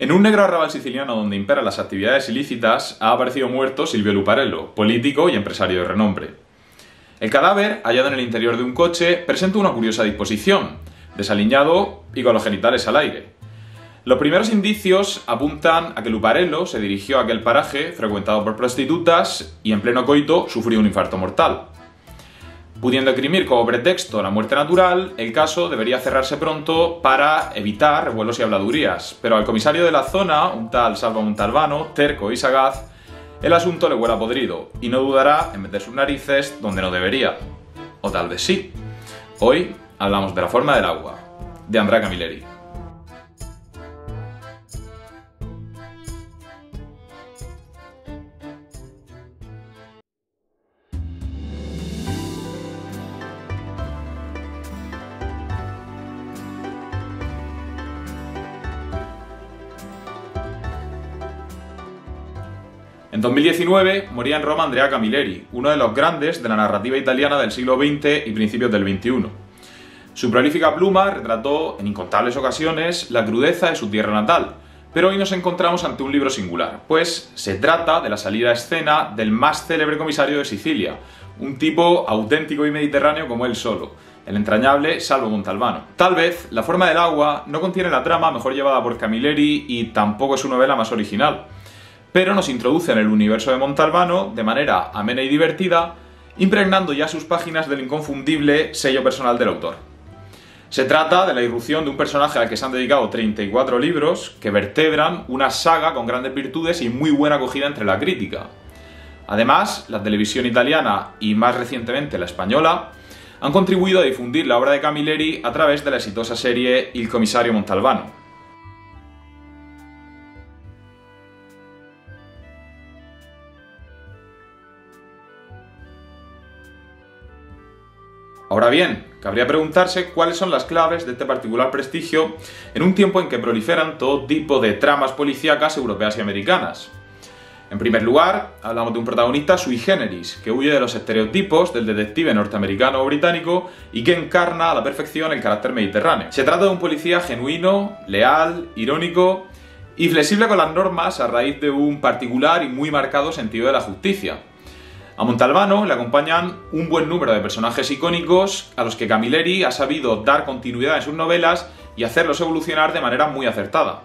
En un negro arrabal siciliano donde imperan las actividades ilícitas ha aparecido muerto Silvio Luparello, político y empresario de renombre. El cadáver, hallado en el interior de un coche, presenta una curiosa disposición, desaliñado y con los genitales al aire. Los primeros indicios apuntan a que Luparello se dirigió a aquel paraje frecuentado por prostitutas y en pleno coito sufrió un infarto mortal. Pudiendo esgrimir como pretexto la muerte natural, el caso debería cerrarse pronto para evitar revuelos y habladurías, pero al comisario de la zona, un tal Salvo Montalbano, terco y sagaz, el asunto le huele a podrido y no dudará en meter sus narices donde no debería. O tal vez sí. Hoy hablamos de La forma del agua, de Andrea Camilleri. En 2019 moría en Roma Andrea Camilleri, uno de los grandes de la narrativa italiana del siglo XX y principios del XXI. Su prolífica pluma retrató en incontables ocasiones la crudeza de su tierra natal, pero hoy nos encontramos ante un libro singular, pues se trata de la salida a escena del más célebre comisario de Sicilia, un tipo auténtico y mediterráneo como él solo, el entrañable Salvo Montalbano. Tal vez La forma del agua no contiene la trama mejor llevada por Camilleri y tampoco es su novela más original, pero nos introduce en el universo de Montalbano de manera amena y divertida, impregnando ya sus páginas del inconfundible sello personal del autor. Se trata de la irrupción de un personaje al que se han dedicado 34 libros que vertebran una saga con grandes virtudes y muy buena acogida entre la crítica. Además, la televisión italiana y más recientemente la española han contribuido a difundir la obra de Camilleri a través de la exitosa serie Il commissario Montalbano. Ahora bien, cabría preguntarse cuáles son las claves de este particular prestigio en un tiempo en que proliferan todo tipo de tramas policíacas europeas y americanas. En primer lugar, hablamos de un protagonista sui generis, que huye de los estereotipos del detective norteamericano o británico y que encarna a la perfección el carácter mediterráneo. Se trata de un policía genuino, leal, irónico y flexible con las normas a raíz de un particular y muy marcado sentido de la justicia. A Montalbano le acompañan un buen número de personajes icónicos a los que Camilleri ha sabido dar continuidad en sus novelas y hacerlos evolucionar de manera muy acertada.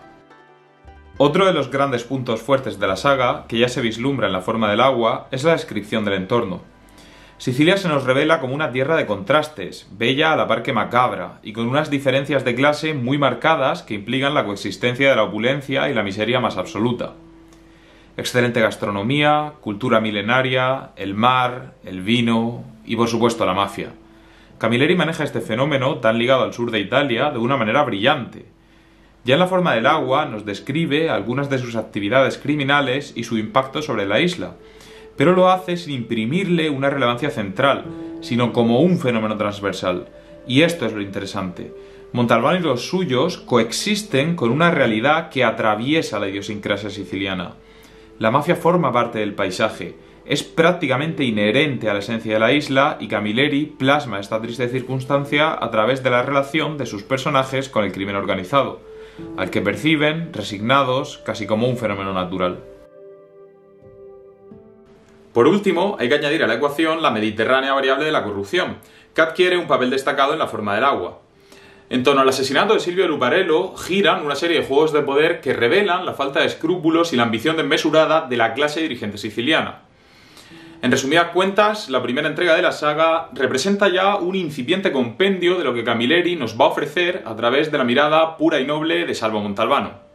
Otro de los grandes puntos fuertes de la saga, que ya se vislumbra en La forma del agua, es la descripción del entorno. Sicilia se nos revela como una tierra de contrastes, bella a la par que macabra, y con unas diferencias de clase muy marcadas que implican la coexistencia de la opulencia y la miseria más absoluta. Excelente gastronomía, cultura milenaria, el mar, el vino y, por supuesto, la mafia. Camilleri maneja este fenómeno, tan ligado al sur de Italia, de una manera brillante. Ya en La forma del agua nos describe algunas de sus actividades criminales y su impacto sobre la isla, pero lo hace sin imprimirle una relevancia central, sino como un fenómeno transversal. Y esto es lo interesante. Montalbano y los suyos coexisten con una realidad que atraviesa la idiosincrasia siciliana. La mafia forma parte del paisaje, es prácticamente inherente a la esencia de la isla y Camilleri plasma esta triste circunstancia a través de la relación de sus personajes con el crimen organizado, al que perciben, resignados, casi como un fenómeno natural. Por último, hay que añadir a la ecuación la mediterránea variable de la corrupción, que adquiere un papel destacado en La forma del agua. En torno al asesinato de Silvio Luparello giran una serie de juegos de poder que revelan la falta de escrúpulos y la ambición desmesurada de la clase dirigente siciliana. En resumidas cuentas, la primera entrega de la saga representa ya un incipiente compendio de lo que Camilleri nos va a ofrecer a través de la mirada pura y noble de Salvo Montalbano.